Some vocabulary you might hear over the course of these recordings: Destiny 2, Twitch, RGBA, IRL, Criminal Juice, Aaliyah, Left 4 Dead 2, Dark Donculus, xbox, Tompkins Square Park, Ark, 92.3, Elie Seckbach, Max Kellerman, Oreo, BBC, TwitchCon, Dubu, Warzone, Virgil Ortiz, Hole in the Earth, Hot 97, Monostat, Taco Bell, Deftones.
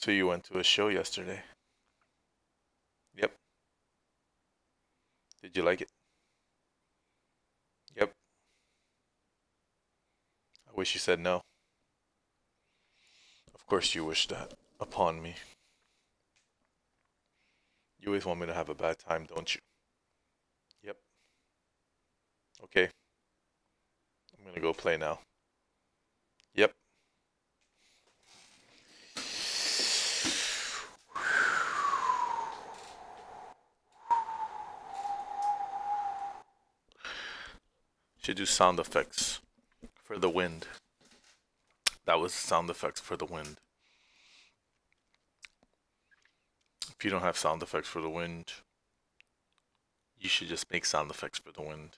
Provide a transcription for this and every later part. So you went to a show yesterday. Yep. Did you like it? Yep. I wish you said no. Of course you wish that upon me. You always want me to have a bad time, don't you? Yep. Okay. I'm gonna go play now. Yep. Should do sound effects for the wind. That was sound effects for the wind. If you don't have sound effects for the wind, you should just make sound effects for the wind.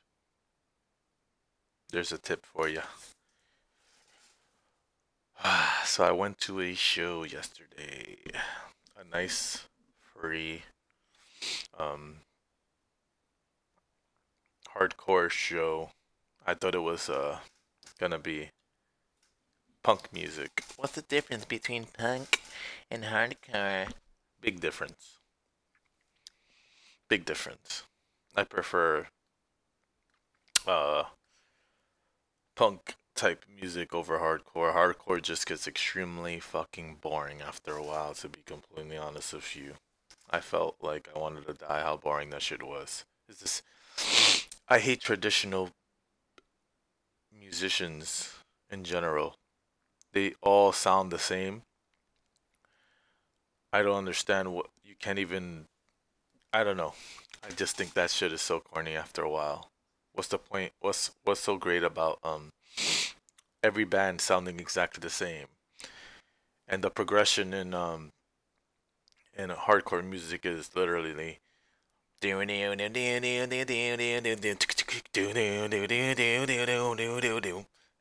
There's a tip for you. So I went to a show yesterday. A nice, free, hardcore show. I thought it was gonna be punk music. What's the difference between punk and hardcore? Big difference. Big difference. I prefer punk type music over hardcore. Hardcore just gets extremely fucking boring after a while, to be completely honest with you. I felt like I wanted to die how boring that shit was. It's just, I hate traditional musicians in general. They all sound the same. I don't understand what you can't even, I don't know. I just think that shit is so corny after a while. What's the point? What's so great about every band sounding exactly the same? And the progression in hardcore music is literally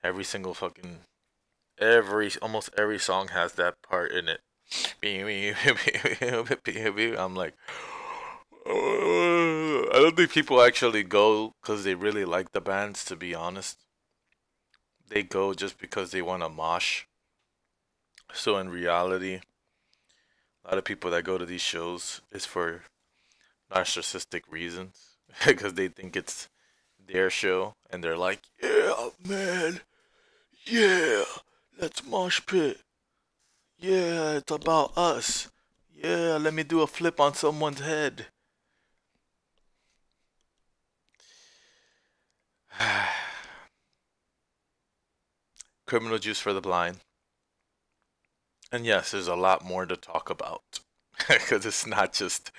every single fucking almost every song has that part in it. I'm like, oh, I don't think people actually go because they really like the bands, to be honest. They go just because they want to mosh. So in reality, a lot of people that go to these shows is for narcissistic reasons because they think it's their show and they're like, yeah, man, yeah, let's mosh pit. Yeah, it's about us. Yeah, let me do a flip on someone's head. Criminal Juice for the blind. And yes, there's a lot more to talk about. Because it's not just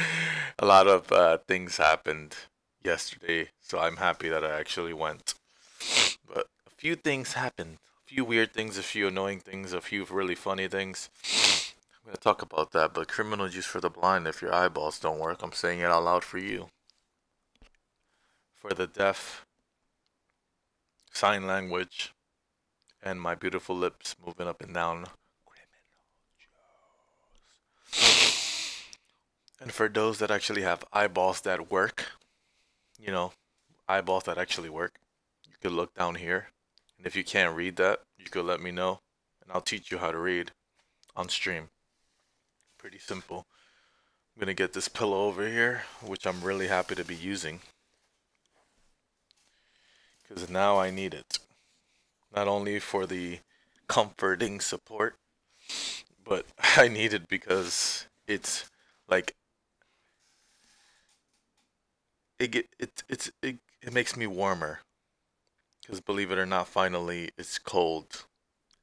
a lot of things happened yesterday. So I'm happy that I actually went. But a few things happened. Few weird things, a few annoying things, a few really funny things. I'm gonna talk about that. But Criminal Juice for the blind, if your eyeballs don't work, I'm saying it out loud for you. For the deaf, sign language, and my beautiful lips moving up and down. Criminal Juice. And for those that actually have eyeballs that work, you know, eyeballs that actually work, you could look down here. And if you can't read that, you could let me know, and I'll teach you how to read on stream. Pretty simple. I'm going to get this pillow over here, which I'm really happy to be using. Because now I need it. Not only for the comforting support, but I need it because it's like... It makes me warmer. Because believe it or not, finally, it's cold.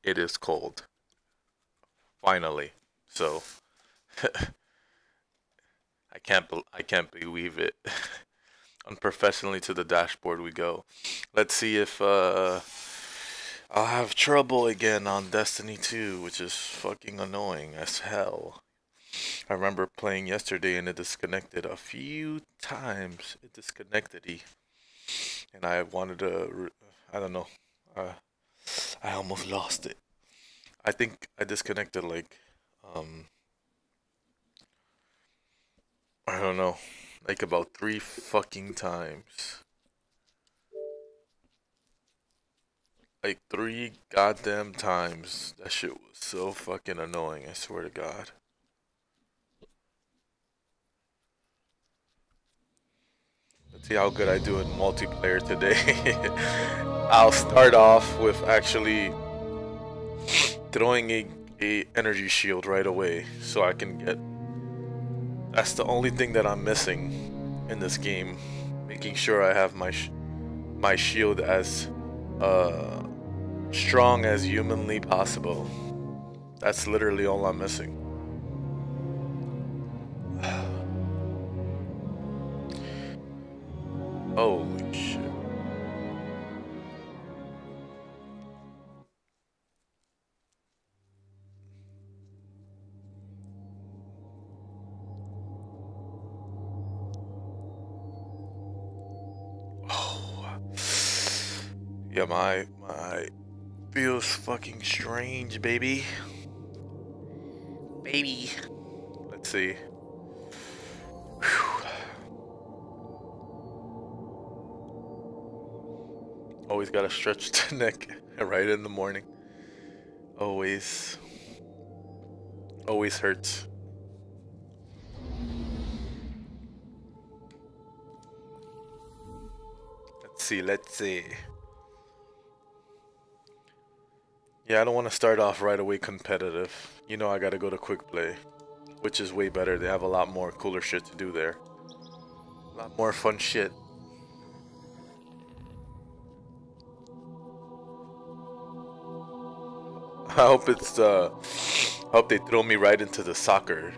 It is cold. Finally. So, I can't believe it. Unprofessionally to the dashboard we go. Let's see if I'll have trouble again on Destiny 2, which is fucking annoying as hell. I remember playing yesterday and it disconnected a few times. It disconnected-y. And I wanted to... I don't know. I almost lost it. I think I disconnected like, I don't know, like about 3 fucking times. Like 3 goddamn times. That shit was so fucking annoying, I swear to God. Let's see how good I do in multiplayer today. I'll start off with actually throwing a energy shield right away so I can get... That's the only thing that I'm missing in this game. Making sure I have my shield as strong as humanly possible. That's literally all I'm missing. Holy shit. Oh. Yeah, my feels fucking strange, baby. Baby. Let's see. Whew. Always gotta stretch the neck right in the morning. Always. Always hurts. Let's see, let's see. Yeah, I don't want to start off right away competitive. You know I gotta go to quick play, which is way better. They have a lot more cooler shit to do there. A lot more fun shit. I hope it's hope they throw me right into the soccer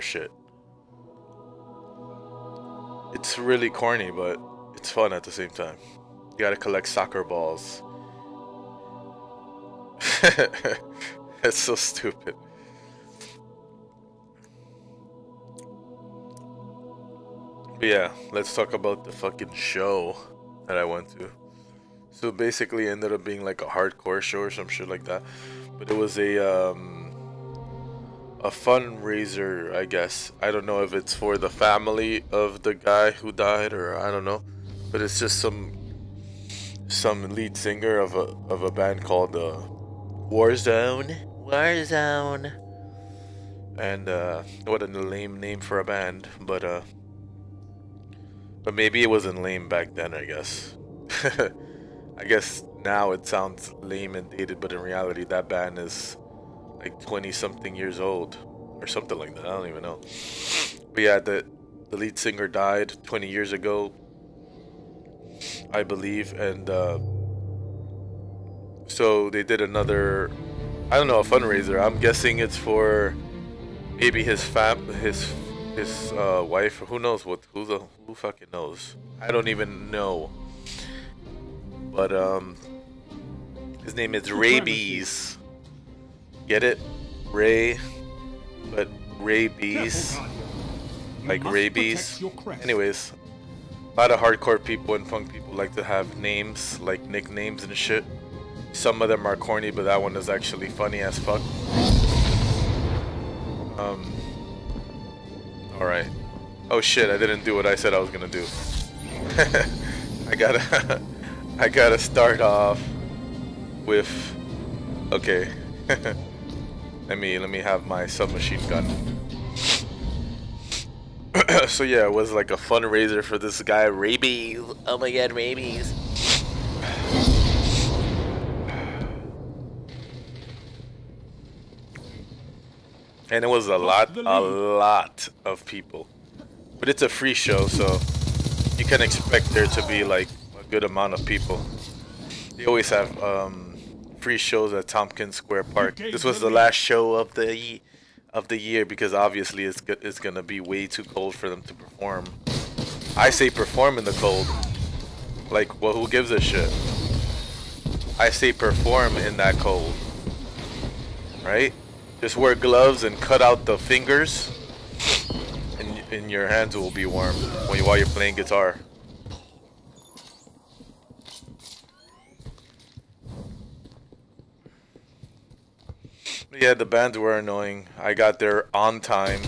shit. It's really corny, but it's fun at the same time. You gotta collect soccer balls. That's so stupid. But yeah, let's talk about the fucking show that I went to. So basically it ended up being like a hardcore show or some shit like that. But it was a fundraiser, I guess. I don't know if it's for the family of the guy who died or I don't know. But it's just some lead singer of a band called Warzone. Warzone, and what a lame name for a band, but maybe it wasn't lame back then, I guess. I guess now it sounds lame and dated, but in reality that band is like 20 something years old or something like that, I don't even know. But yeah, the lead singer died 20 years ago, I believe, and so they did another, I don't know, a fundraiser. I'm guessing it's for maybe his wife, or who knows what, who fucking knows. I don't even know. But his name is Rabies. Get it? Ray, but Rabies, like rabies. Anyways, a lot of hardcore people and punk people like to have names, like nicknames and shit. Some of them are corny, but that one is actually funny as fuck. Alright. Oh shit, I didn't do what I said I was gonna do. I gotta start off with... Okay. let me have my submachine gun. So yeah, it was like a fundraiser for this guy, Rabies. Oh my god, Rabies. And it was a lot of people. But it's a free show, so you can expect there to be like a good amount of people. They always have free shows at Tompkins Square Park. This was the last show of the year because obviously it's gonna be way too cold for them to perform. I say perform in the cold. Like, well, who gives a shit? I say perform in that cold. Right? Just wear gloves and cut out the fingers, and your hands will be warm while you're playing guitar. Yeah, the bands were annoying. I got there on time.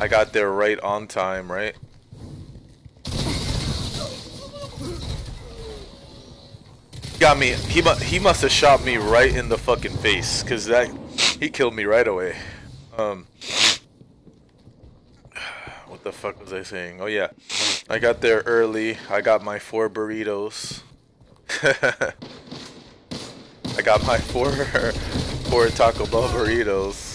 I got there right on time, right? Got me. He must have shot me right in the fucking face, cause he killed me right away. What the fuck was I saying? Oh yeah, I got there early. I got my 4 burritos. I got my 4 Taco Bell burritos.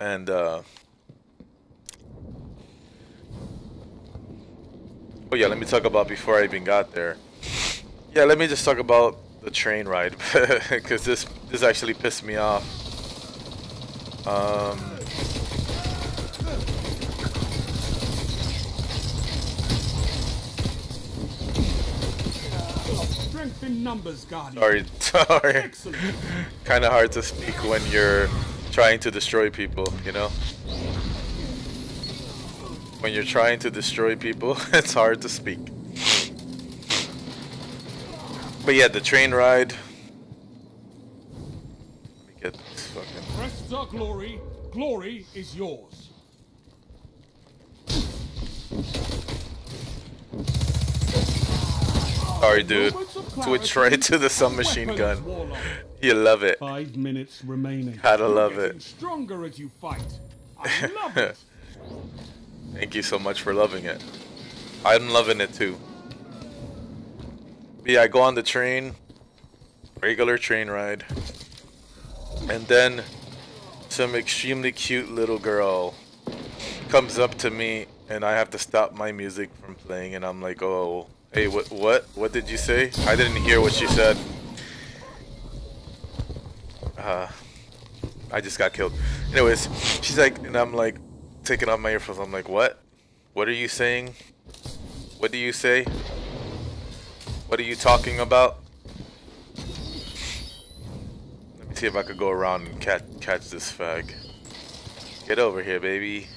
And, oh yeah, let me talk about before I even got there. Yeah, let me just talk about the train ride, because this actually pissed me off. Strength in numbers, Guardian. Sorry. Kind of hard to speak when you're trying to destroy people, you know? When you're trying to destroy people, it's hard to speak. But yeah, the train ride. Let me get this fucking... Press the glory. Glory is yours. Sorry, dude. Twitch right to the submachine gun. You love it. 5 minutes remaining. Gotta love it. Stronger as you fight. I love it. Thank you so much for loving it. I'm loving it too. But yeah, I go on the train, regular train ride, and then some extremely cute little girl comes up to me, and I have to stop my music from playing, and I'm like, oh. Hey, what did you say? I didn't hear what she said. I just got killed. Anyways, she's like, and I'm like, taking off my earphones. I'm like, what? What are you saying? What do you say? What are you talking about? Let me see if I could go around and catch this fag. Get over here, baby.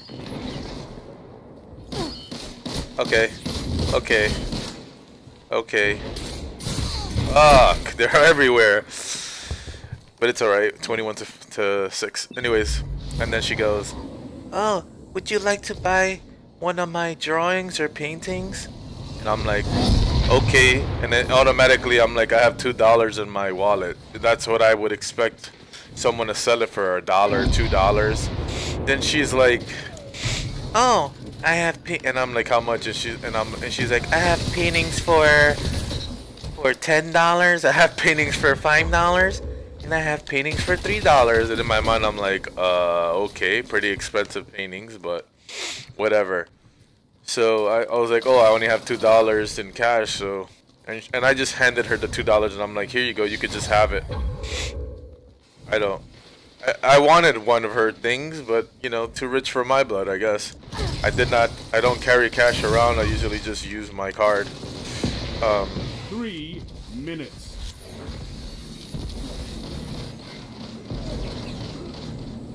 Okay. Okay. Okay. Fuck, they're everywhere. But it's alright, 21 to 6. Anyways, and then she goes, oh, would you like to buy one of my drawings or paintings? And I'm like, okay. And then automatically I'm like, I have $2 in my wallet. That's what I would expect someone to sell it for, $1, $2. Then she's like, oh, I have and I'm like, how much? And she's like, I have paintings for $10. I have paintings for $5, and I have paintings for $3. And in my mind, I'm like, okay, pretty expensive paintings, but whatever. So I was like, oh, I only have $2 in cash, so and I just handed her the $2, and I'm like, here you go, you could just have it. I wanted one of her things, but, you know, too rich for my blood, I guess. I don't carry cash around. I usually just use my card. 3 minutes.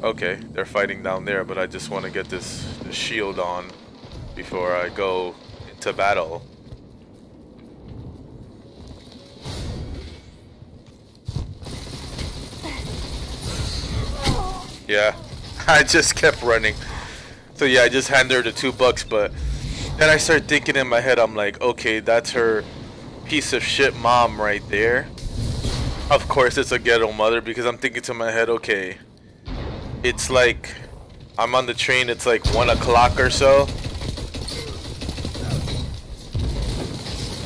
Okay, they're fighting down there, but I just want to get this shield on before I go into battle. Yeah, I just kept running. So yeah, I just handed her the $2, but then I start thinking in my head, I'm like, okay, that's her piece of shit mom right there. Of course it's a ghetto mother, because I'm thinking to my head, okay, it's like, I'm on the train, it's like 1 o'clock or so.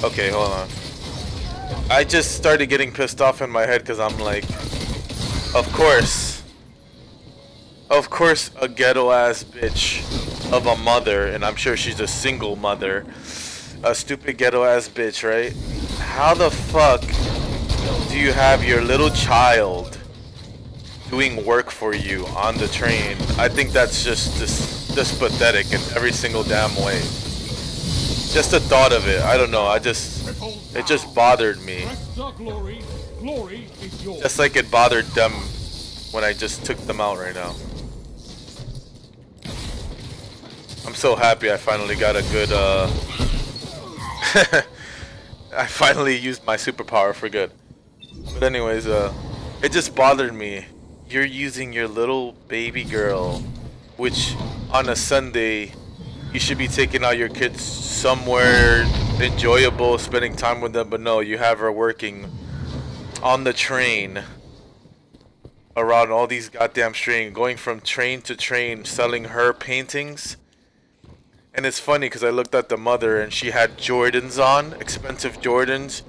Okay, hold on. I just started getting pissed off in my head, because I'm like, of course. Of course, a ghetto-ass bitch of a mother, and I'm sure she's a single mother, a stupid ghetto-ass bitch, right? How the fuck do you have your little child doing work for you on the train? I think that's just pathetic in every single damn way. Just the thought of it, I don't know, it just bothered me. Just like it bothered them when I just took them out right now. I'm so happy I finally got a good, I finally used my superpower for good. But anyways, it just bothered me. You're using your little baby girl, which on a Sunday, you should be taking out your kids somewhere enjoyable spending time with them, but no, you have her working on the train around all these goddamn trains, going from train to train, selling her paintings. And it's funny because I looked at the mother and she had Jordans on, expensive Jordans.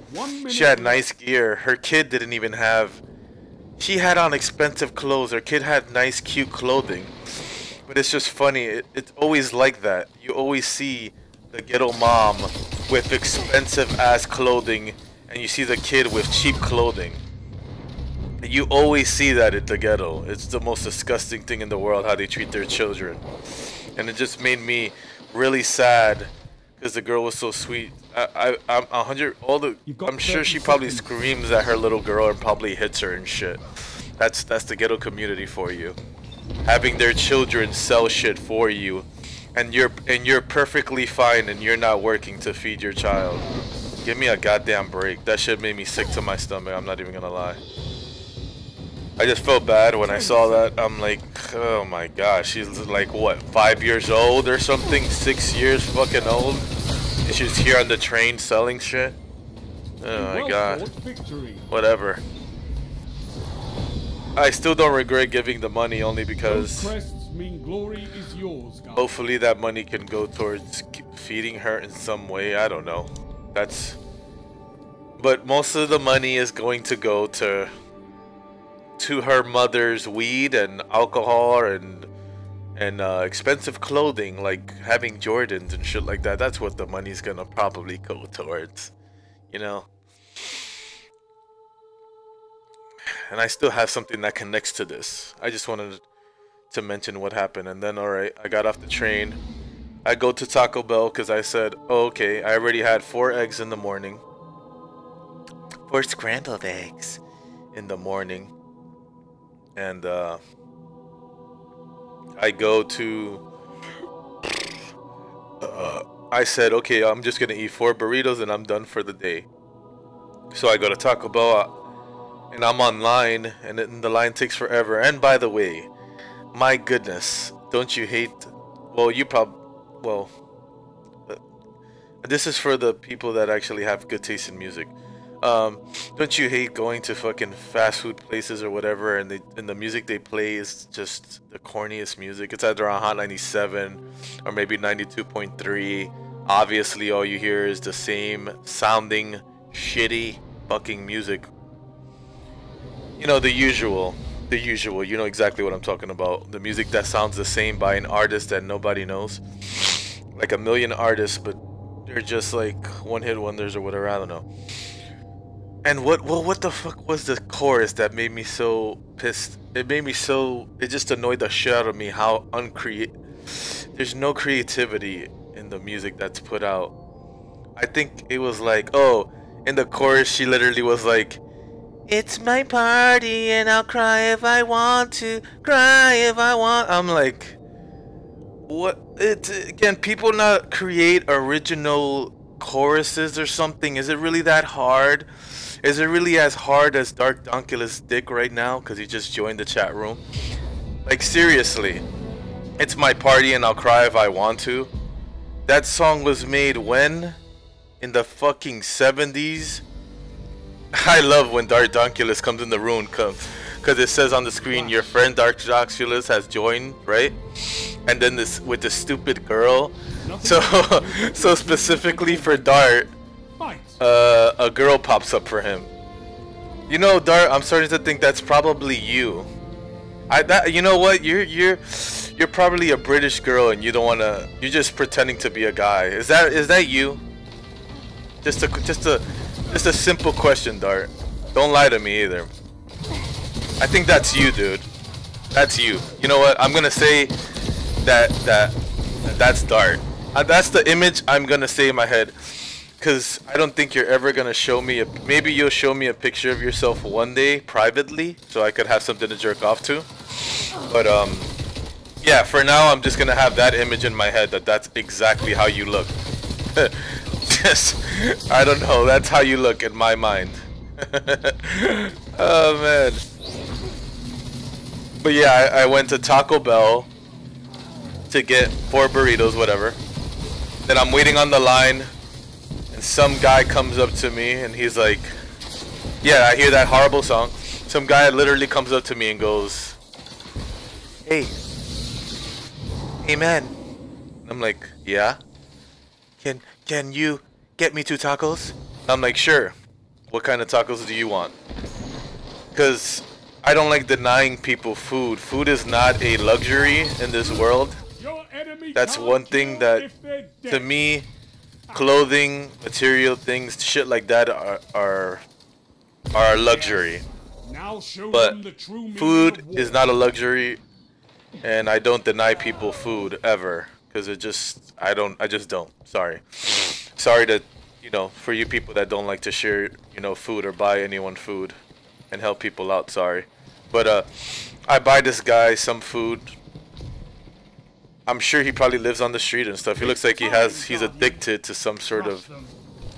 She had nice gear. Her kid didn't even have. She had on expensive clothes. Her kid had nice, cute clothing. But it's just funny. It's always like that. You always see the ghetto mom with expensive-ass clothing, and you see the kid with cheap clothing. You always see that at the ghetto. It's the most disgusting thing in the world, how they treat their children. And it just made me really sad because the girl was so sweet. I'm 100. I'm sure she probably screams at her little girl and probably hits her and shit. That's the ghetto community for you, having their children sell shit for you, and you're perfectly fine and you're not working to feed your child. Give me a goddamn break. That shit made me sick to my stomach. I'm not even gonna lie. I just felt bad when I saw that. I'm like, oh my gosh, she's like, what, 5 years old or something? 6 years fucking old? And she's here on the train selling shit? Oh my god. Whatever. I still don't regret giving the money, only because hopefully that money can go towards feeding her in some way. I don't know. That's... But most of the money is going to go to her mother's weed and alcohol and expensive clothing, like having Jordans and shit like that. That's what the money's gonna probably go towards, you know. And I still have something that connects to this. I just wanted to mention what happened. And then, all right, I got off the train. I go to Taco Bell because I said, oh, okay, I already had 4 eggs in the morning. 4 scrambled eggs in the morning. And I go to I said, okay, I'm just gonna eat 4 burritos and I'm done for the day. So I go to Taco Bell and I'm online, and the line takes forever. And by the way, my goodness, don't you hate, well, you probably, well, this is for the people that actually have good taste in music. Don't you hate going to fucking fast food places or whatever, and the music they play is just the corniest music? It's either on Hot 97 or maybe 92.3. Obviously, all you hear is the same sounding, shitty fucking music. You know, the usual, you know exactly what I'm talking about. The music that sounds the same by an artist that nobody knows. Like a million artists, but they're just like one-hit wonders or whatever, I don't know. And what the fuck was the chorus that made me so pissed? It made me so, it just annoyed the shit out of me how there's no creativity in the music that's put out. I think it was like, oh, in the chorus she literally was like, it's my party and I'll cry if I want to, cry if I want. I'm like, what? Can people not create original choruses or something? Is it really that hard? Is it really as hard as Dark Doncula's dick right now? Because he just joined the chat room. Like, seriously. It's my party and I'll cry if I want to. That song was made when? In the fucking 70s? I love when Dark Donculus comes in the room. Because it says on the screen, your friend Dark Donculus has joined, right? And then this with the stupid girl. So specifically for Dart, a girl pops up for him. You know, Dart, I'm starting to think that's probably you. You know what? You're probably a British girl, and you don't wanna. You're just pretending to be a guy. Is that you? Just a simple question, Dart. Don't lie to me either. I think that's you, dude. That's you. You know what? I'm gonna say that's Dart. That's the image I'm gonna say in my head. Because I don't think you're ever going to show me a... Maybe you'll show me a picture of yourself one day, privately, so I could have something to jerk off to. But, yeah, for now, I'm just going to have that image in my head, that's exactly how you look. Just, I don't know, that's how you look in my mind. Oh, man. But, yeah, I went to Taco Bell to get 4 burritos, whatever. Then I'm waiting on the line. some guy comes up to me and he's like, yeah, I hear that horrible song. Some guy literally comes up to me and goes, hey man. I'm like, yeah? Can you get me 2 tacos? I'm like, sure. What kind of tacos do you want? Because I don't like denying people food. Food is not a luxury in this world. That's one thing that, to me, clothing, material things, shit like that are a luxury. But food is not a luxury, and I don't deny people food ever, because it just, I just don't. Sorry. Sorry to, you know, for you people that don't like to share, you know, food or buy anyone food and help people out, sorry. But I buy this guy some food. I'm sure he probably lives on the street and stuff. He looks like he's addicted to some sort of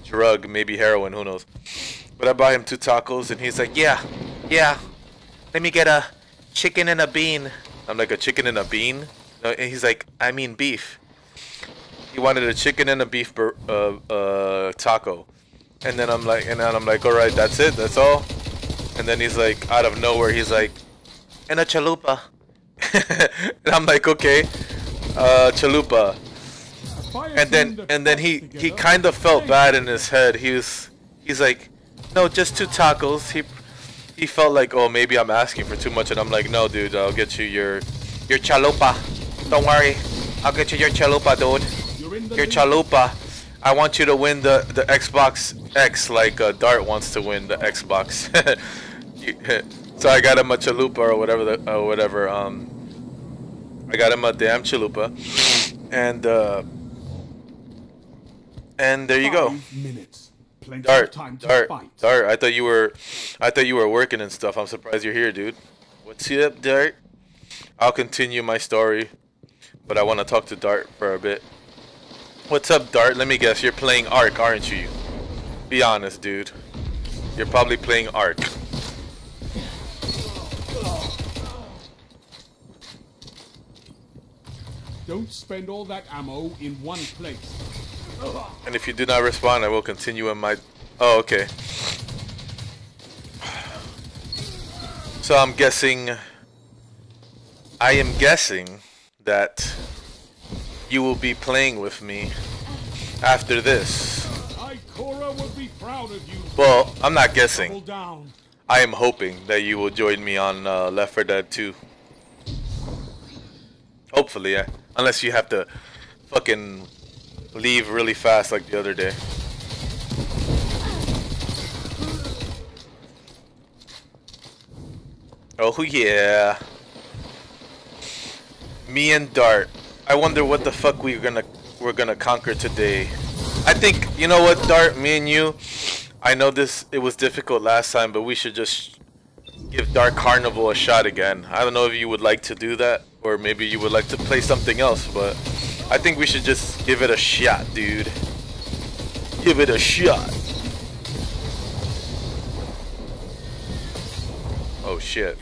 drug, maybe heroin, who knows. But I buy him 2 tacos and he's like, yeah, let me get a chicken and a bean. I'm like, a chicken and a bean? No, and he's like, I mean beef. He wanted a chicken and a beef taco. And then I'm like, all right, that's it, that's all. And then he's like, out of nowhere, he's like, and a chalupa. And I'm like, okay, chalupa. And then he kind of felt bad in his head. He's like, no, just 2 tacos. He felt like, oh, maybe I'm asking for too much, and I'm like, no, dude, I'll get you your chalupa. Don't worry, I'll get you your chalupa, dude. Your chalupa. I want you to win the Xbox X, like Dart wants to win the Xbox. So I got him a chalupa or whatever. I got him a damn chalupa, and there you go. Dart. I thought you were working and stuff. I'm surprised you're here, dude. What's up, Dart? I'll continue my story, but I want to talk to Dart for a bit. What's up, Dart? Let me guess, you're playing Ark, aren't you? Be honest, dude. You're probably playing Ark. Don't spend all that ammo in one place. And if you do not respond, I will continue in my... Oh, okay. So I'm guessing... I am guessing that you will be playing with me after this. Well, I'm not guessing. I am hoping that you will join me on Left 4 Dead 2. Hopefully, yeah. Unless you have to fucking... leave really fast like the other day. Oh yeah. Me and Dart. I wonder what the fuck we're gonna conquer today. I think, you know what, Dart, me and you, I know this, it was difficult last time, but we should just give Dark Carnival a shot again. I don't know if you would like to do that, or maybe you would like to play something else, but I think we should just give it a shot, dude. Give it a shot. Oh, shit.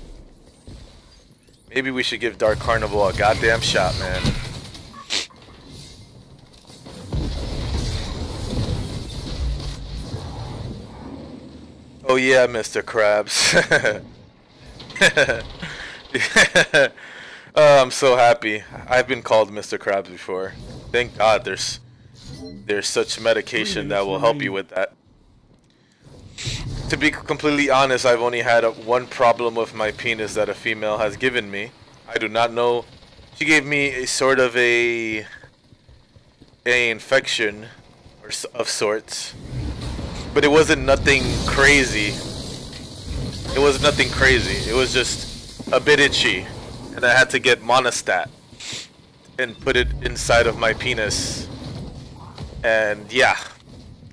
Maybe we should give Dark Carnival a goddamn shot, man. Oh, yeah, Mr. Krabs. I'm so happy. I've been called Mr. Krabs before. Thank God there's such medication that will help you with that. To be completely honest, I've only had one problem with my penis that a female has given me. I do not know. She gave me a sort of a infection or of sorts. But it wasn't nothing crazy. It was nothing crazy. It was just a bit itchy. And I had to get monostat and put it inside of my penis, and yeah,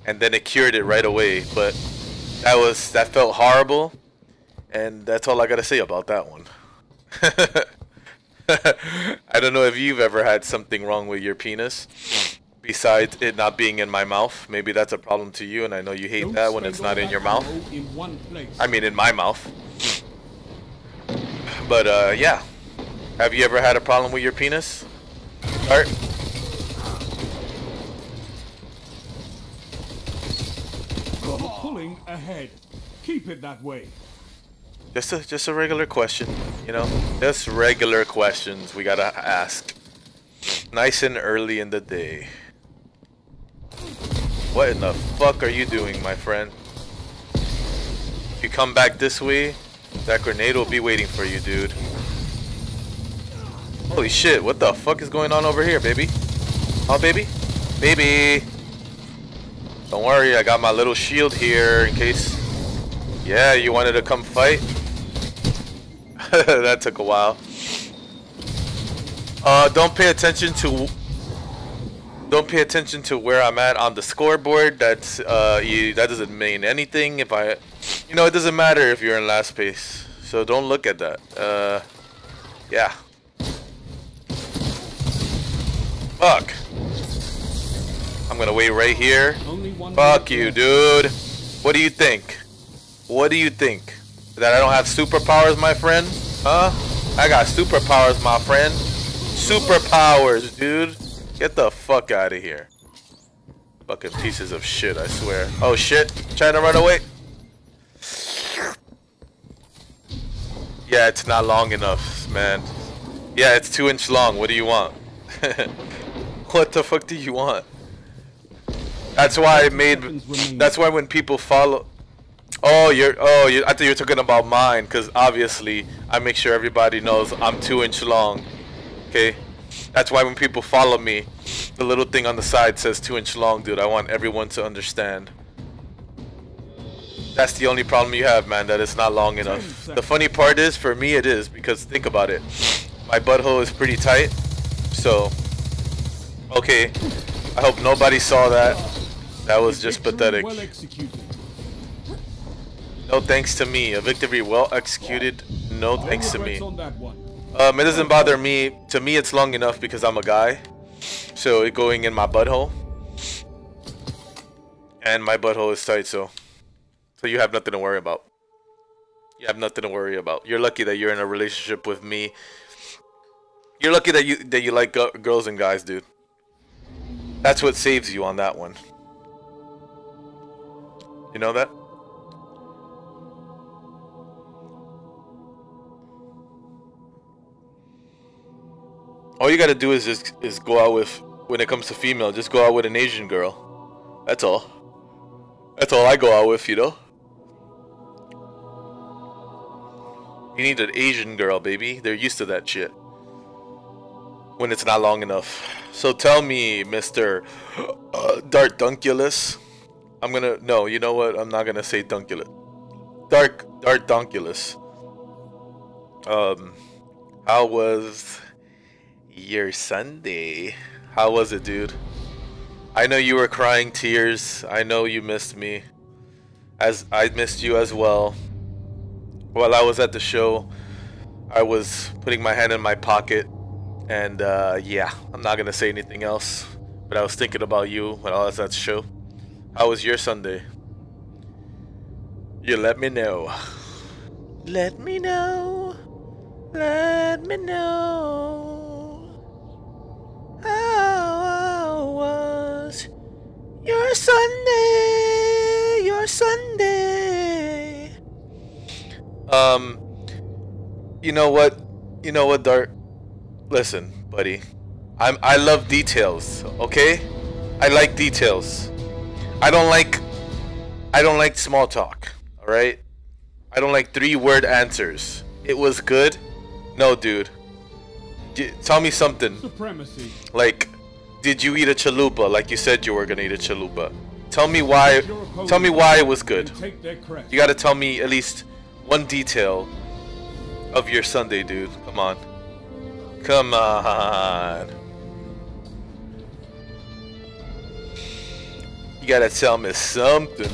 and then it cured it right away. But that felt horrible, and that's all I gotta say about that one. I don't know if you've ever had something wrong with your penis besides it not being in my mouth. Maybe that's a problem to you, and I know you hate that when it's not in your mouth. I mean, in my mouth. But yeah. Have you ever had a problem with your penis? Dart? Calling ahead. Keep it that way. Just a regular question, you know? Just regular questions we gotta ask. Nice and early in the day. What in the fuck are you doing, my friend? If you come back this way, that grenade will be waiting for you, dude. Holy shit, what the fuck is going on over here, baby? Oh, baby? Baby! Don't worry, I got my little shield here in case... Yeah, you wanted to come fight? That took a while. Don't pay attention to... Don't pay attention to where I'm at on the scoreboard. That's that doesn't mean anything. If I, you know, it doesn't matter if you're in last place. So don't look at that. Yeah. Fuck. I'm gonna wait right here. Fuck you, dude. What do you think? What do you think? That I don't have superpowers, my friend? Huh? I got superpowers, my friend. Superpowers, dude. Get the fuck out of here. Fucking pieces of shit, I swear. Oh shit, trying to run away. Yeah, it's not long enough, man. Yeah, it's 2 inches long, what do you want? What the fuck do you want? That's why I made, that's why when people follow, I thought you were talking about mine, cause obviously I make sure everybody knows I'm 2 inches long, okay? That's why when people follow me, the little thing on the side says 2 inches long, dude. I want everyone to understand. That's the only problem you have, man, that it's not long enough. The funny part is, for me it is, because think about it. My butthole is pretty tight, so... Okay, I hope nobody saw that. That was just pathetic. No thanks to me. A victory well executed, no thanks to me. It doesn't bother me. To me, it's long enough because I'm a guy. So it going in my butthole. And my butthole is tight, so you have nothing to worry about. You have nothing to worry about. You're lucky that you're in a relationship with me. You're lucky that you like girls and guys, dude. That's what saves you on that one. You know that? All you gotta do is just go out with, when it comes to female, just go out with an Asian girl. That's all. That's all I go out with, you know? You need an Asian girl, baby. They're used to that shit. When it's not long enough. So tell me, Mr. Dartunculus. I'm gonna, no, you know what? I'm not gonna say Dunculus. Dartunculus. How was... your Sunday? How was it, dude? I know you were crying tears. I know you missed me, as I missed you as well. While I was at the show, I was putting my hand in my pocket, and yeah, I'm not gonna say anything else, but I was thinking about you when I was at the show. How was your Sunday? You let me know. Let me know. Let me know. How was your Sunday? Your Sunday. You know what? You know what, Dart? Listen, buddy. I love details. Okay, I like details. I don't like small talk. All right. I don't like three-word answers. It was good. No, dude. Tell me something. Supremacy. Like, did you eat a chalupa like you said you were gonna eat a chalupa? Tell me why. Tell me why it was good. You gotta tell me at least one detail of your Sunday, dude. Come on. Come on. You gotta tell me something.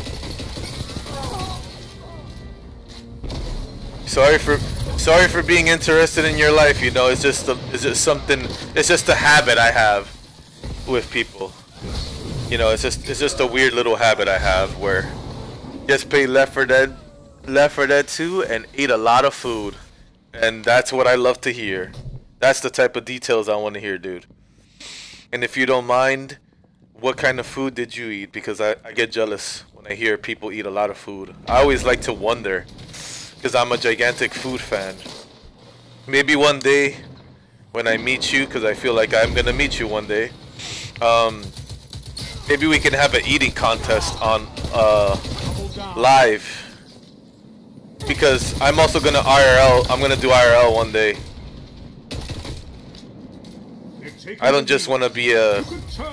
Sorry for being interested in your life, you know, it's just a habit I have with people. You know, it's just a weird little habit I have where just played Left 4 Dead 2 and ate a lot of food. And that's what I love to hear. That's the type of details I want to hear, dude. And if you don't mind, what kind of food did you eat? Because I get jealous when when I hear people eat a lot of food. I always like to wonder, because I'm a gigantic food fan. Maybe one day when I meet you, because I feel like I'm going to meet you one day, maybe we can have an eating contest on live, because I'm also going to IRL. I'm going to do IRL one day. I don't just want to be a...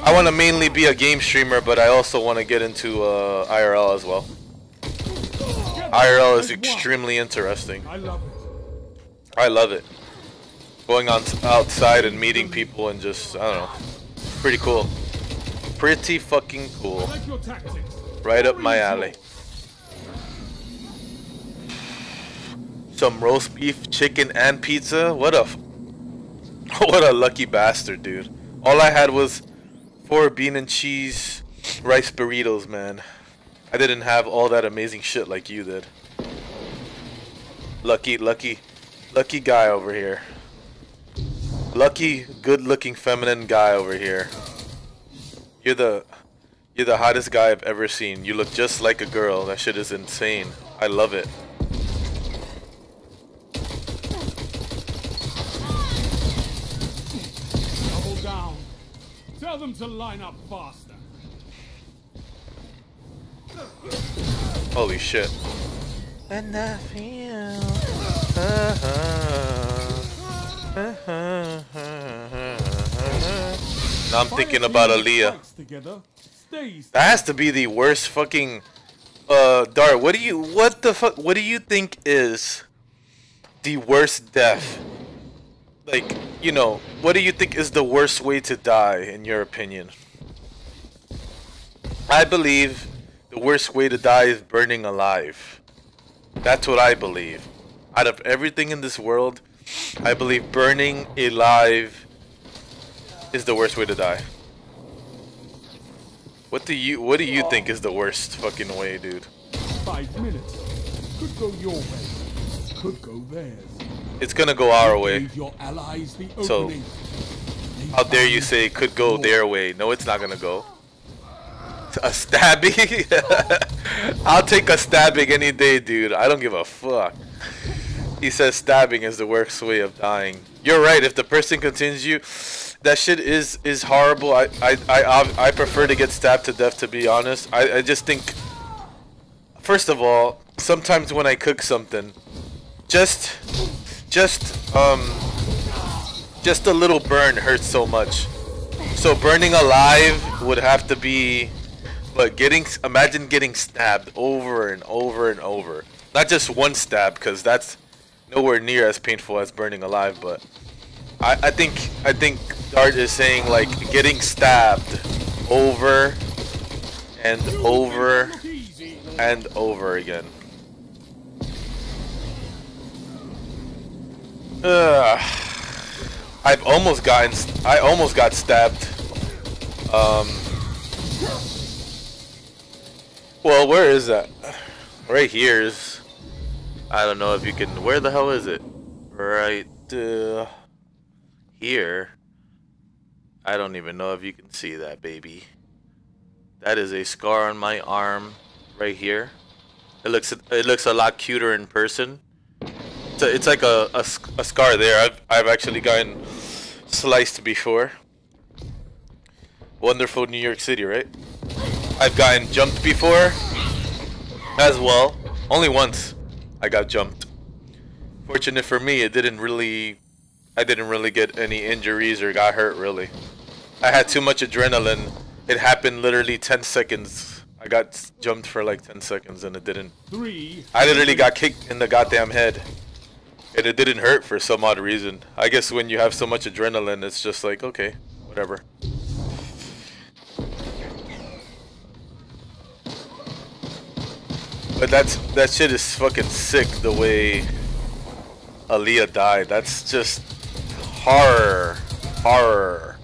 I want to mainly be a game streamer, but I also want to get into IRL as well. IRL is extremely interesting. I love it. Going on outside and meeting people and just, I don't know. Pretty cool. Pretty fucking cool. Right up my alley. Some roast beef, chicken, and pizza. What a... What a lucky bastard, dude. All I had was 4 bean and cheese rice burritos, man. I didn't have all that amazing shit like you did. Lucky, lucky, lucky guy over here. Lucky, good-looking, feminine guy over here. You're the hottest guy I've ever seen. You look just like a girl. That shit is insane. I love it. Tell them to line up faster. Holy shit. And I feel now I'm thinking about Aaliyah. That has to be the worst fucking Dart, what do you think is the worst death? Like, you know, what do you think is the worst way to die, in your opinion? I believe the worst way to die is burning alive. That's what I believe. Out of everything in this world, I believe burning alive is the worst way to die. What do you think is the worst fucking way, dude? 5 minutes. Could go your way. Could go theirs. It's gonna go our way. So, how dare you say it could go their way? No, it's not gonna go. A stabbing? I'll take a stabbing any day, dude. I don't give a fuck. He says stabbing is the worst way of dying. You're right. If the person continues you, that shit is horrible. I prefer to get stabbed to death, to be honest. I just think, first of all, sometimes when I cook something, just a little burn hurts so much. So burning alive would have to be, but imagine getting stabbed over and over and over. Not just one stab, because that's nowhere near as painful as burning alive. But I think Dart is saying, like, getting stabbed over and over and over again. I almost got stabbed. Well, where is that? Right here is, I don't know if you can, where the hell is it? Right here. I don't even know if you can see that, baby. That is a scar on my arm right here. It looks a lot cuter in person. It's like a scar there. I've actually gotten sliced before. Wonderful New York City, right? I've gotten jumped before as well. Only once I got jumped. Fortunate for me, I didn't really get any injuries or got hurt, really. I had too much adrenaline. It happened literally 10 seconds. I got jumped for like 10 seconds and it didn't. I literally got kicked in the goddamn head. And it didn't hurt for some odd reason. I guess when you have so much adrenaline, it's just like, okay, whatever. But that shit is fucking sick, the way Aaliyah died. That's just horror. Horror.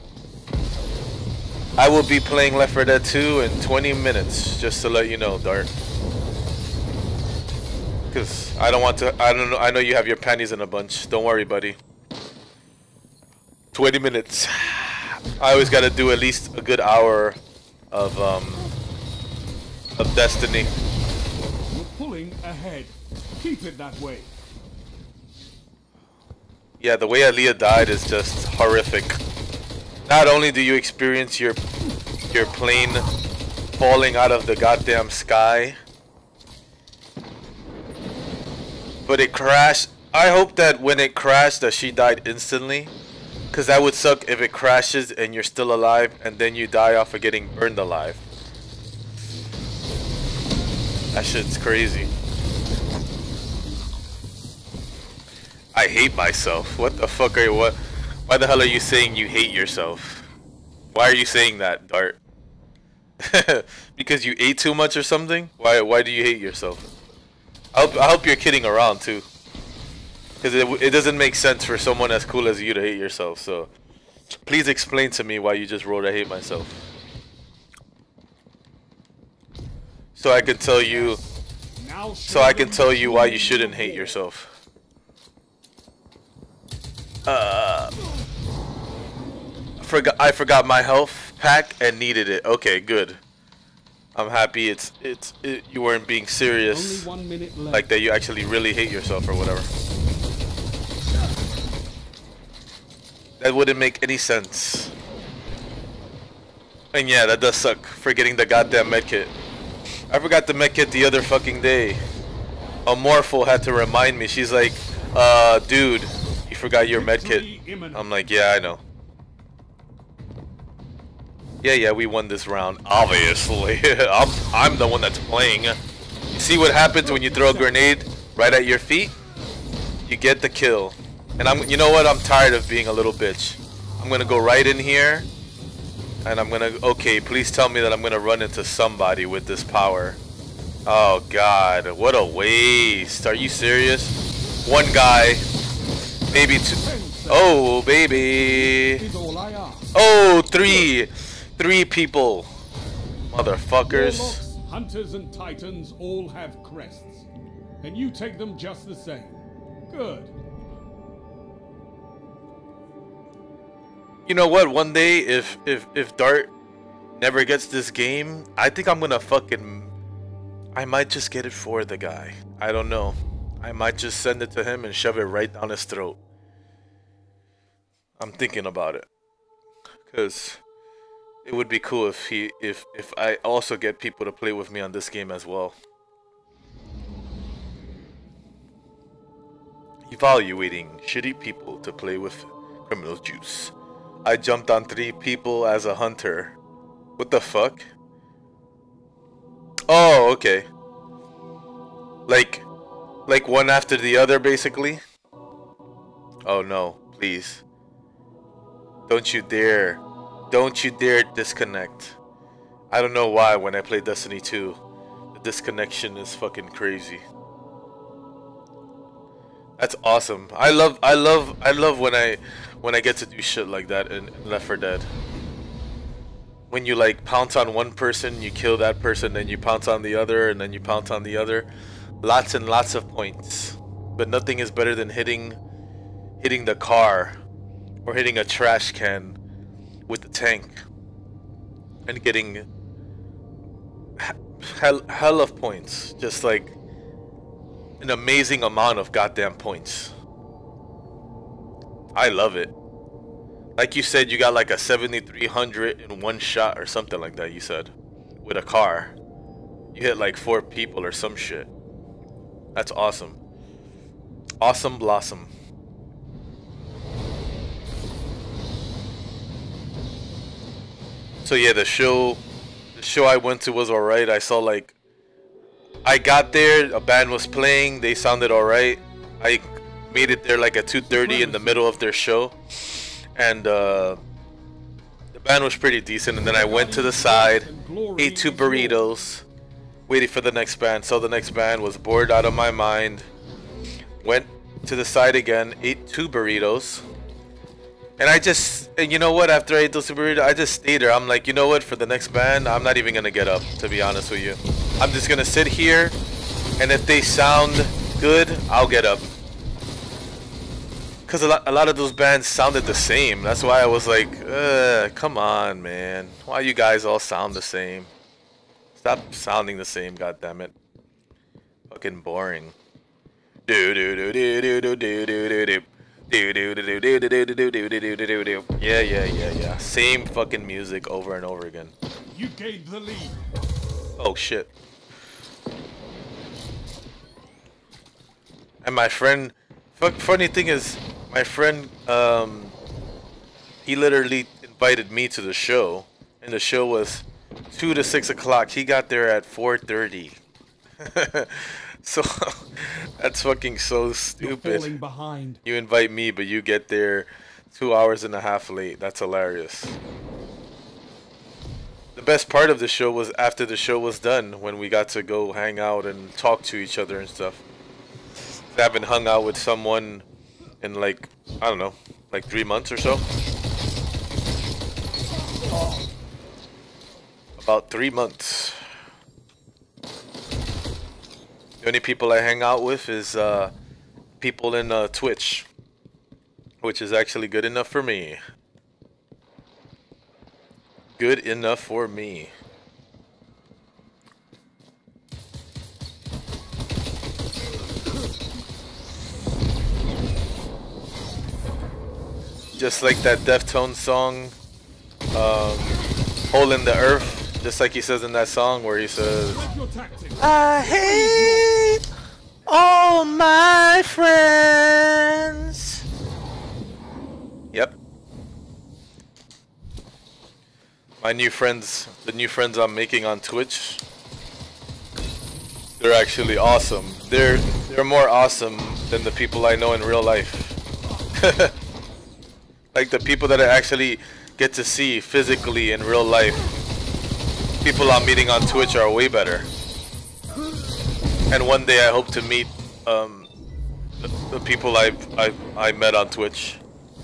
I will be playing Left 4 Dead 2 in 20 minutes, just to let you know, Dart. Because I know you have your panties in a bunch. Don't worry, buddy. 20 minutes. I always got to do at least a good hour of of Destiny. We're pulling ahead. Keep it that way. Yeah, the way Aaliyah died is just horrific. Not only do you experience your plane falling out of the goddamn sky, but it crashed. I hope that when it crashed that she died instantly, because that would suck if it crashes and you're still alive and then you die off of getting burned alive. That shit's crazy. I hate myself. What the fuck are you? What? Why the hell are you saying you hate yourself? Why are you saying that, Dart? Because you ate too much or something? Why do you hate yourself? I hope you're kidding around too. Because it doesn't make sense for someone as cool as you to hate yourself. So please explain to me why you just wrote I hate myself. So I can tell you. So I can tell you why you shouldn't hate yourself. I forgot my health pack and needed it. Okay, good. I'm happy you weren't being serious. Like that you actually really hate yourself or whatever. That wouldn't make any sense. And yeah, that does suck. Forgetting the goddamn medkit. I forgot the medkit the other fucking day. A Morpho had to remind me. She's like, dude, you forgot your medkit. I'm like, yeah, I know. Yeah, we won this round. Obviously. I'm the one that's playing. You see what happens when you throw a grenade right at your feet? You get the kill. And you know what? I'm tired of being a little bitch. I'm gonna go right in here, and I'm gonna, okay, please tell me that I'm gonna run into somebody with this power. Oh god, what a waste. Are you serious? One guy, maybe two. Oh baby. Oh, three people. Motherfuckers. Hunters and titans all have crests, and you take them just the same. Good. You know what, one day if Dart never gets this game, I think I'm gonna fucking, I might just get it for the guy. I don't know. I might just send it to him and shove it right down his throat. I'm thinking about it. Cause it would be cool if I also get people to play with me on this game as well. Evaluating shitty people to play with Criminal Juice. I jumped on 3 people as a hunter. What the fuck? Oh, okay. Like one after the other, basically. Oh no, please. Don't you dare. Don't you dare disconnect. I don't know why when I play Destiny 2, the disconnection is fucking crazy. That's awesome. I love when I get to do shit like that in Left 4 Dead. When you like pounce on one person, you kill that person, then you pounce on the other, and then you pounce on the other. Lots and lots of points. But nothing is better than hitting the car or hitting a trash can with the tank and getting hell of points. Just like an amazing amount of goddamn points. I love it. Like you said, you got like a 7,300 in one shot or something like that, you said. With a car. You hit like 4 people or some shit. That's awesome. Awesome Blossom. So yeah, the show I went to was alright. I saw like, I got there, a band was playing, they sounded alright. I made it there like at 2:30 in the middle of their show, and the band was pretty decent, and then I went to the side, ate 2 burritos, waited for the next band, saw the next band, was bored out of my mind, went to the side again, ate 2 burritos, and and you know what, after I ate those 2 burritos, I just stayed there. I'm like, you know what, for the next band, I'm not even gonna get up, to be honest with you. I'm just gonna sit here, and if they sound good, I'll get up. Cause a lot of those bands sounded the same. That's why I was like, come on, man. Why you guys all sound the same? Stop sounding the same, goddammit. Fucking boring. Yeah. Same fucking music over and over again. You gained the lead. Oh shit. And my friend, funny thing is, my friend, he literally invited me to the show, and the show was 2 to 6 o'clock. He got there at 4:30. So that's fucking so stupid. Falling behind. You invite me, but you get there 2.5 hours late. That's hilarious. The best part of the show was after the show was done, when we got to go hang out and talk to each other and stuff. I haven't hung out with someone in like, I don't know, like 3 months or so. About 3 months. The only people I hang out with is people in Twitch, which is actually good enough for me. Good enough for me. Just like that Deftones song, Hole in the Earth, just like he says in that song where he says, I hate all my friends. Yep. My new friends, the new friends I'm making on Twitch, they're actually awesome. They're more awesome than the people I know in real life. Like the people that I actually get to see physically in real life, people I'm meeting on Twitch are way better. And one day I hope to meet the people I met on Twitch.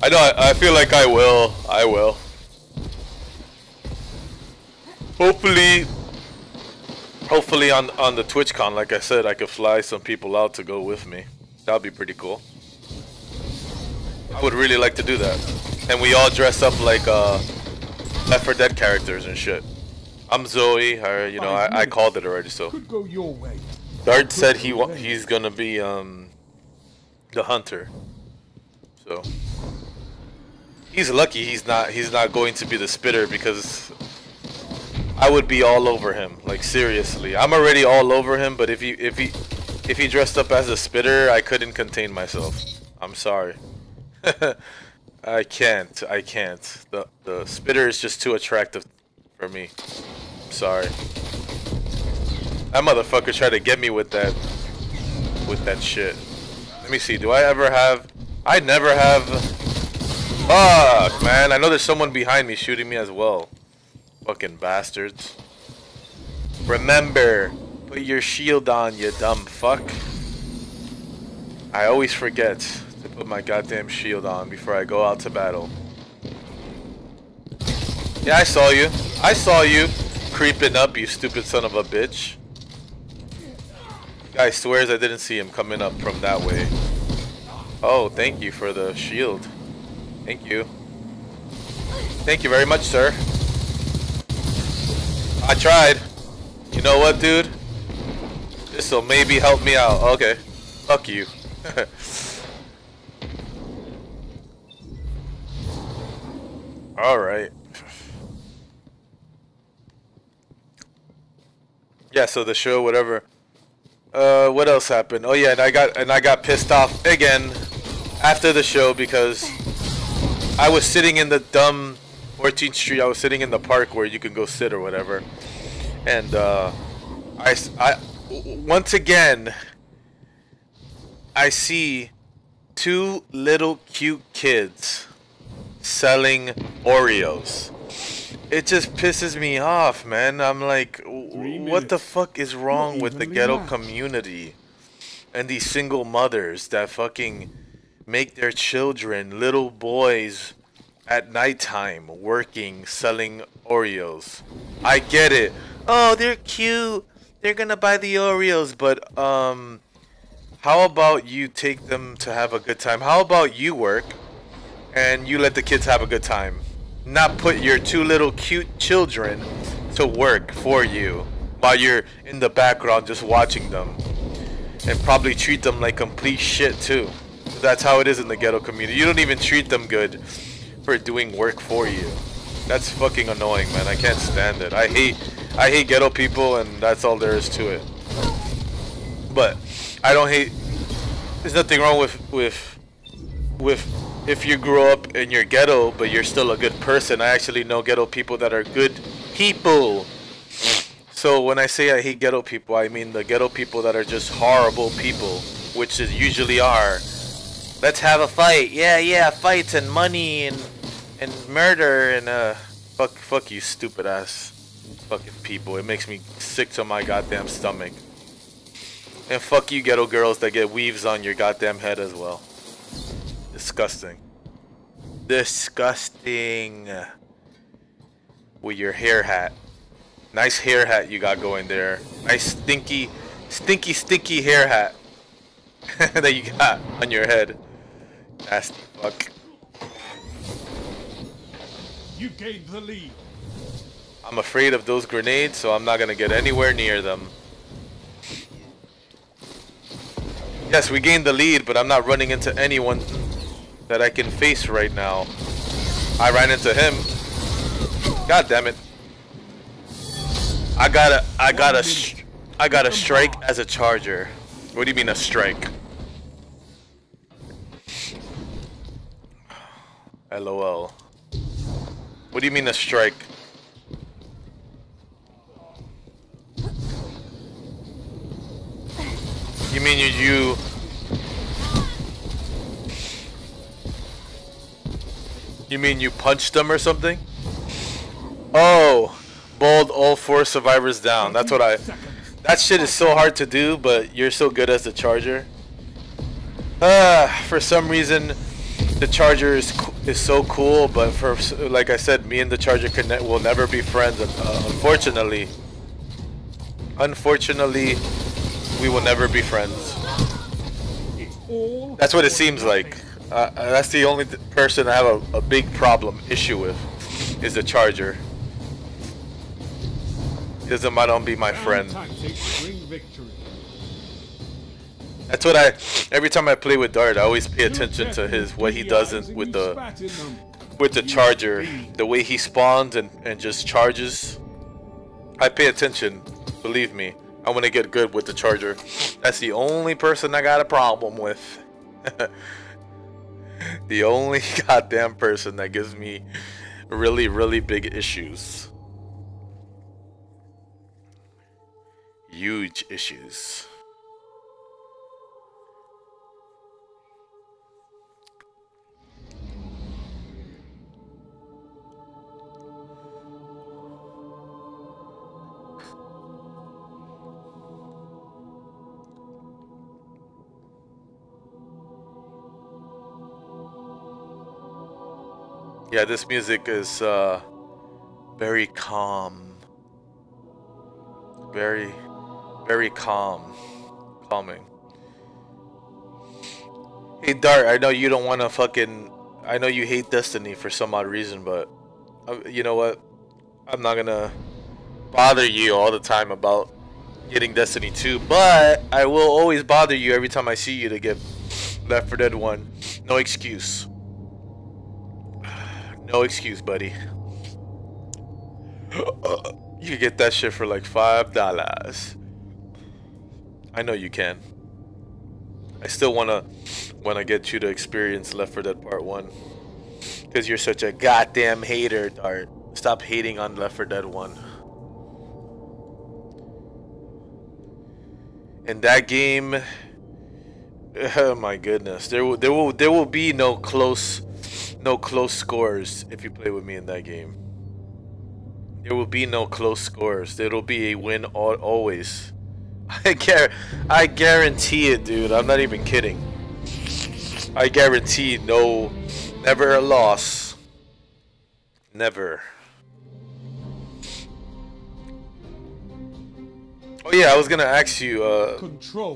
I know I feel like I will. Hopefully on the TwitchCon, like I said, I could fly some people out to go with me. That'd be pretty cool. I would really like to do that. And we all dress up like Left 4 Dead characters and shit. I'm Zoe, or, you know, I called it already, so. Could go your way. Dart said he's gonna be the hunter. So he's lucky he's not going to be the spitter, because I would be all over him. Like seriously. I'm already all over him, but if he dressed up as a spitter, I couldn't contain myself. I'm sorry. I can't. The spitter is just too attractive for me. I'm sorry. That motherfucker tried to get me with that shit. Let me see. Do I ever have? I never have. Fuck, man. I know there's someone behind me shooting me as well. Fucking bastards. Remember, put your shield on, you dumb fuck. I always forget. Put my goddamn shield on before I go out to battle. Yeah, I saw you creeping up, you stupid son of a bitch. Guy swears I didn't see him coming up from that way. Oh, thank you for the shield. Thank you very much, sir. I tried. You know what, dude, this'll maybe help me out. Okay, fuck you. Alright. Yeah, so the show, whatever. What else happened? Oh yeah, and I got pissed off again after the show, because I was sitting in the dumb 14th Street, I was sitting in the park where you can go sit or whatever. And I once again I see two little cute kids selling Oreos. It just pisses me off, man. I'm like, what the fuck is wrong with the ghetto community and these single mothers that fucking make their children, little boys, at nighttime working selling Oreos? I get it. Oh, they're cute, they're gonna buy the Oreos, but how about you take them to have a good time? How about you work and you let the kids have a good time? Not put your two little cute children to work for you. while you're in the background just watching them, and probably treat them like complete shit too. That's how it is in the ghetto community. You don't even treat them good for doing work for you. That's fucking annoying, man. I can't stand it. I hate ghetto people, and that's all there is to it. But I don't hate. There's nothing wrong with if you grow up in your ghetto, but you're still a good person. I actually know ghetto people that are good people. So when I say I hate ghetto people, I mean the ghetto people that are just horrible people, which is usually are. Let's have a fight. Yeah, fights and money and murder and fuck you stupid ass fucking people. It makes me sick to my goddamn stomach. And fuck you ghetto girls that get weaves on your goddamn head as well. Disgusting. Disgusting. With your hair hat. Nice hair hat you got going there. Nice stinky hair hat. that you got on your head. Nasty fuck. You gained the lead. I'm afraid of those grenades, so I'm not gonna get anywhere near them. Yes, we gained the lead, but I'm not running into anyone that I can face right now. I ran into him. God damn it. I got a strike as a charger. What do you mean a strike? LOL. What do you mean a strike? You mean you You mean you punched them or something? Oh, bowled all four survivors down. That's what That shit is so hard to do, but you're so good as the charger. For some reason, the charger is so cool, but for like I said, me and the charger will never be friends. Unfortunately, we will never be friends. That's what it seems like. That's the only person I have a big issue with, is the charger. Doesn't matter, don't be my friend. That's what every time I play with Dart, I always pay attention to what he does with the charger, the way he spawns and just charges. I pay attention, believe me. I want to get good with the charger. That's the only person I got a problem with. The only goddamn person that gives me really, really big issues. Huge issues. Yeah, this music is very calm. Very calming. Hey Dart, I know you don't want to fucking, I know you hate Destiny for some odd reason, but you know what, I'm not gonna bother you all the time about getting Destiny 2, but I will always bother you every time I see you to get Left 4 Dead 1. No excuse. No excuse, buddy. You can get that shit for like $5. I know you can. I still wanna get you to experience Left 4 Dead Part 1. Cause you're such a goddamn hater, Dart. Stop hating on Left 4 Dead 1. And that game, oh my goodness, there will be no close scores if you play with me in that game. There will be no close scores. There will be a win always. I guarantee it, dude. I'm not even kidding. I guarantee never a loss. Never. Oh yeah, I was gonna ask you. Control.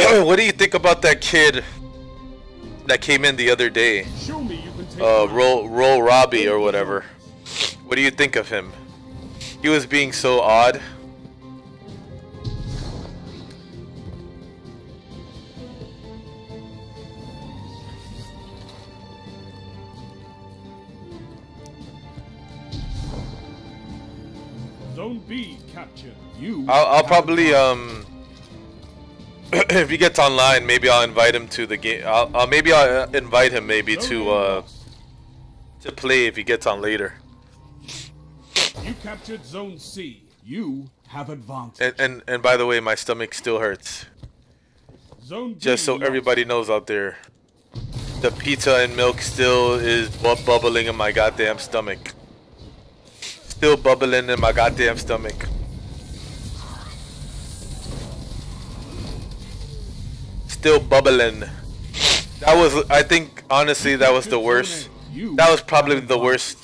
What do you think about that kid that came in the other day? Show me you can take roll Robbie or whatever. What do you think of him? He was being so odd. Zone B captured. I'll probably if he gets online, maybe I'll invite him to the game. I'll invite him maybe to play if he gets on later. You captured Zone C. You have advanced. And by the way, my stomach still hurts. Zone D, just so everybody knows out there, the pizza and milk still is bubbling in my goddamn stomach. Still bubbling in my goddamn stomach. Still bubbling. That was, I think, honestly, that was the worst. That was probably the worst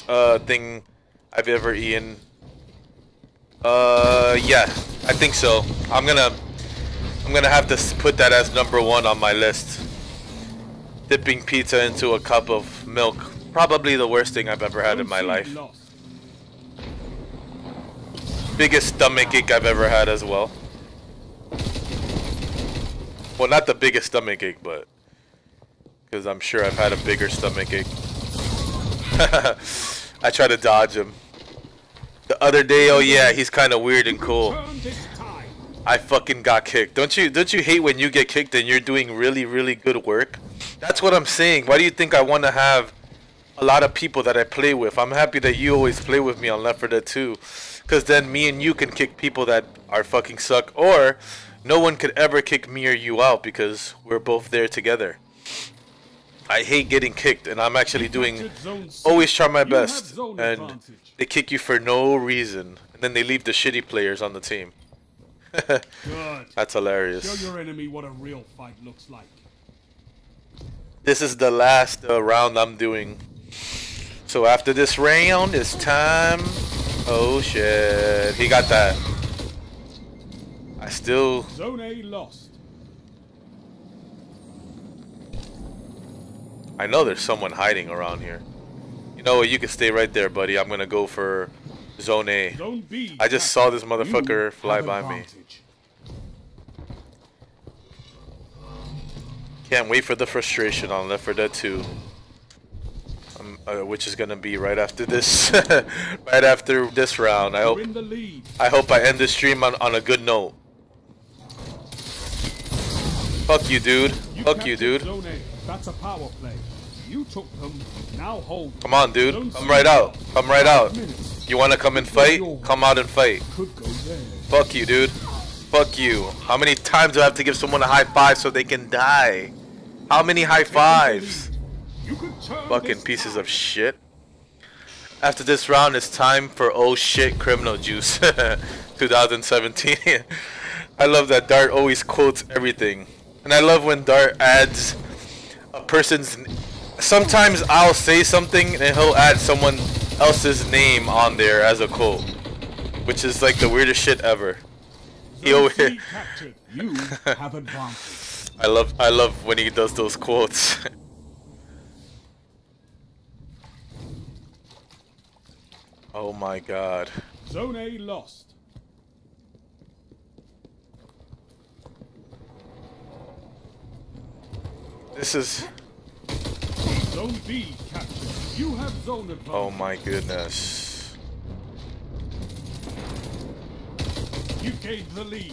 thing I've ever eaten. Yeah, I think so. I'm gonna have to put that as #1 on my list. Dipping pizza into a cup of milk. Probably the worst thing I've ever had in my life. Biggest stomach ache I've ever had as well. Well, not the biggest stomach ache, but because I'm sure I've had a bigger stomach ache. I try to dodge him. The other day, oh yeah, he's kind of weird and cool. I fucking got kicked. Don't you hate when you get kicked and you're doing really, really good work? That's what I'm saying. Why do you think I want to have a lot of people that I play with? I'm happy that you always play with me on Left 4 Dead 2. Because then me and you can kick people that are fucking suck. Or no one could ever kick me or you out because we're both there together. I hate getting kicked, and I'm actually doing, always try my best, and they kick you for no reason. And then they leave the shitty players on the team. That's hilarious. Show your enemy what a real fight looks like. This is the last round I'm doing. So after this round, it's time. Oh shit, he got that. I still. Zone A lost. I know there's someone hiding around here. You know what? You can stay right there, buddy. I'm gonna go for Zone A. Zone B, I just saw this motherfucker fly by me. Can't wait for the frustration on Left 4 Dead 2, which is gonna be right after this, right after this round. I hope I end this stream on a good note. Fuck you, dude. Fuck you, dude. That's a power play. You took them, now hold. Come on, dude. Come right out. Come right out. You want to come and fight? Come out and fight. Fuck you, dude. Fuck you. How many times do I have to give someone a high five so they can die? How many high fives? Fucking pieces of shit. After this round, it's time for oh shit, Criminal Juice 2017. I love that Dart always quotes everything. And I love when Dart adds a person's, sometimes I'll say something and he'll add someone else's name on there as a quote, which is like the weirdest shit ever. He always you have advantage. I love when he does those quotes. Oh my god. Zone A lost. This is Zone B captured. You have zone advantage. Oh my goodness. You gave the lead.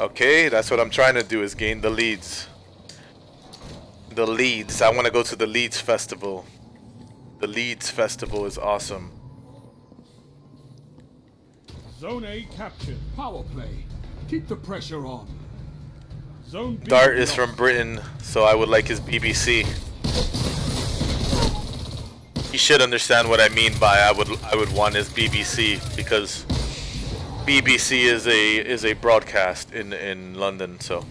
Okay, that's what I'm trying to do, is gain the leads. The leads. I want to go to the Leeds Festival. The Leeds Festival is awesome. Zone A captured. Power play. Keep the pressure on. Dart is from Britain, so I would like his BBC. He should understand what I mean by I would want his BBC, because BBC is a broadcast in London, so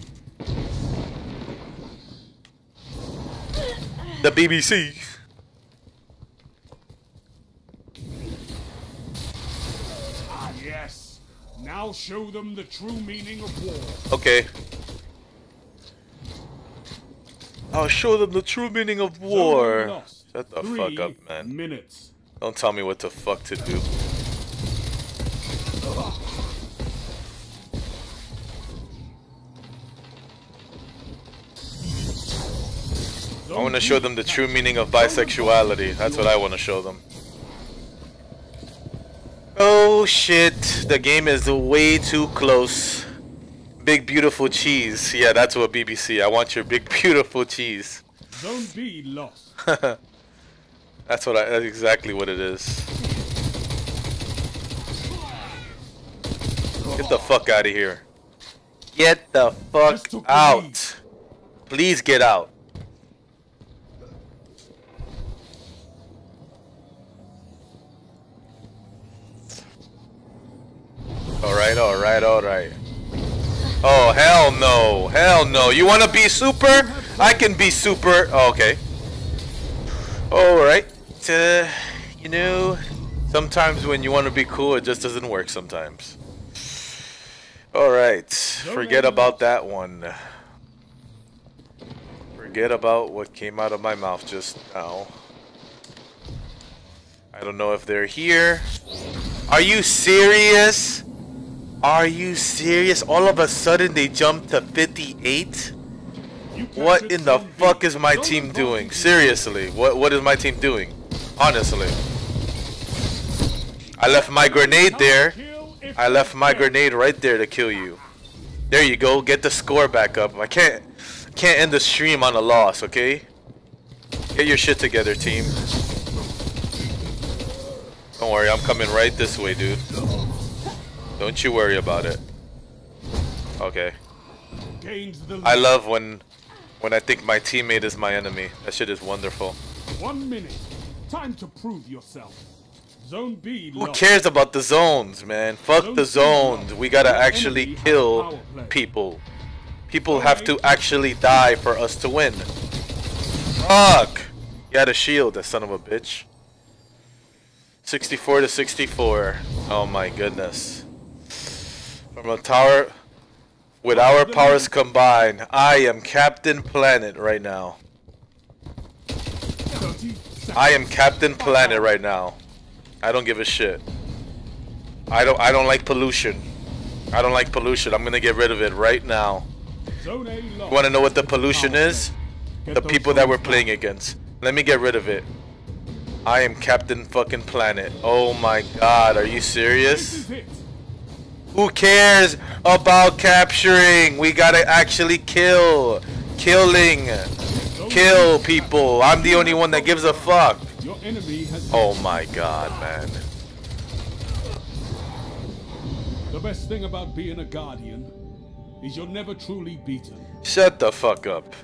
the BBC. Ah yes. Now show them the true meaning of war. Okay. I'll show them the true meaning of war. Shut the fuck up, man. Minutes. Don't tell me what the fuck to do. I want to show them the true meaning of bisexuality. That's what I want to show them. Oh shit, the game is way too close. Big beautiful cheese. Yeah, that's what BBC. I want your big beautiful cheese. Don't be lost. That's what that's exactly what it is. Get the fuck out of here. Get the fuck out. Please get out. Alright, alright, alright. Oh, hell no. Hell no. You want to be super? I can be super. Oh, okay. Alright. You know, sometimes when you want to be cool, it just doesn't work sometimes. Alright. Forget about that one. Forget about what came out of my mouth just now. I don't know if they're here. Are you serious? Are you serious? All of a sudden they jumped to 58? What in the fuck is my team doing? Seriously, what is my team doing? Honestly. I left my grenade there. I left my grenade right there to kill you. There you go, get the score back up. I can't end the stream on a loss, okay? Get your shit together, team. Don't worry, I'm coming right this way, dude. Don't you worry about it. Okay. I love when I think my teammate is my enemy. That shit is wonderful. 1 minute. Time to prove yourself. Zone B. Who cares about the zones, man? Fuck the zones. We gotta actually kill people. People have to actually die for us to win. Fuck! He had a shield, that son of a bitch. 64 to 64. Oh my goodness. From a tower, with our powers combined, I am Captain Planet right now. I am Captain Planet right now. I don't give a shit. I don't like pollution. I don't like pollution. I'm gonna get rid of it right now. You wanna know what the pollution is? The people that we're playing against. Let me get rid of it. I am Captain fucking Planet. Oh my god, are you serious? Who cares about capturing? We gotta actually kill. Killing. Kill people. I'm the only one that gives a fuck. Oh my god, man. The best thing about being a guardian is you're never truly beaten. Shut the fuck up.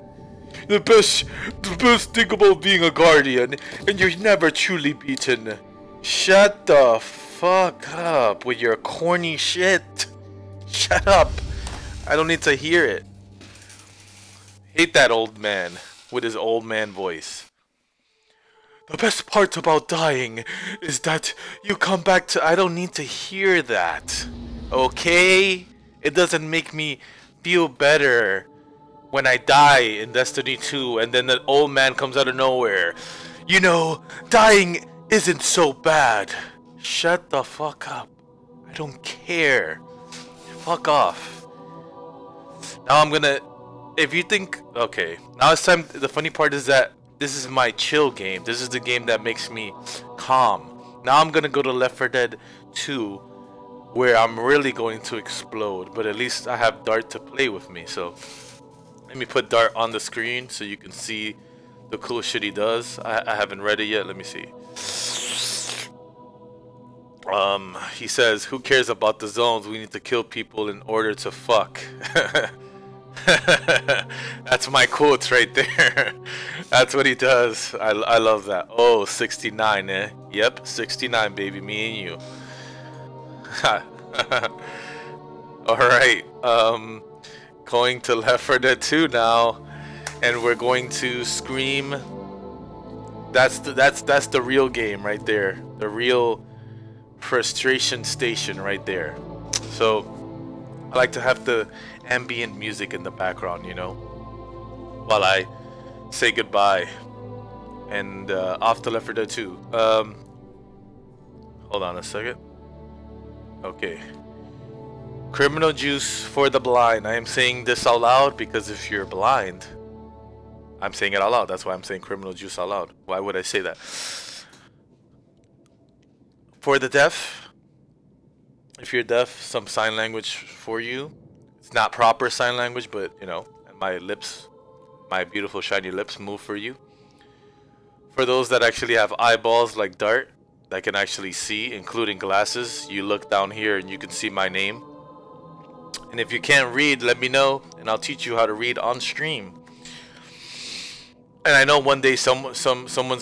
The best thing about being a guardian, and you're never truly beaten. Shut the fuck up with your corny shit. Shut up. I don't need to hear it. Hate that old man with his old man voice. The best part about dying is that you come back to... I don't need to hear that. Okay? It doesn't make me feel better when I die in Destiny 2 and then that old man comes out of nowhere. You know, dying isn't so bad. Shut the fuck up. I don't care. Fuck off. Now I'm gonna... If you think... Okay. Now it's time... The funny part is that this is my chill game. This is the game that makes me calm. Now I'm gonna go to Left 4 Dead 2 where I'm really going to explode. But at least I have Dart to play with me, so... Let me put Dart on the screen so you can see the cool shit he does. I haven't read it yet. Let me see. He says, who cares about the zones? We need to kill people in order to fuck. That's my quotes right there. That's what he does. I love that. Oh, 69, eh? Yep, 69, baby. Me and you. All right. Going to Left 4 Dead 2 now, and we're going to scream. That's the real game right there, the real frustration station right there. So I like to have the ambient music in the background, you know, while I say goodbye and off to Left 4 Dead 2. Hold on a second. Okay. Criminal Juice for the blind. I am saying this out loud because if you're blind, I'm saying it out loud. That's why I'm saying Criminal Juice out loud. Why would I say that? For the deaf, if you're deaf, some sign language for you. It's not proper sign language, but you know, and my lips, my beautiful shiny lips move for you. For those that actually have eyeballs like Dart, that can actually see, including glasses, you look down here and you can see my name. And if you can't read, let me know, and I'll teach you how to read on stream. And I know one day someone's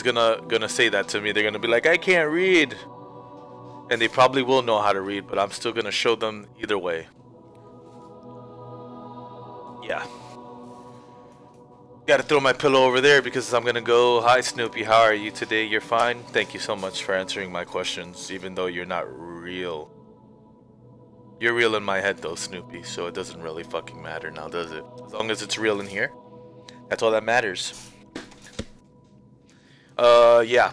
gonna say that to me. They're gonna be like, I can't read. And they probably will know how to read, but I'm still gonna show them either way. Yeah. Gotta throw my pillow over there because I'm gonna go. Hi Snoopy, how are you today? You're fine? Thank you so much for answering my questions, even though you're not real. You're real in my head though, Snoopy, so it doesn't really fucking matter now, does it? As long as it's real in here, that's all that matters. Yeah.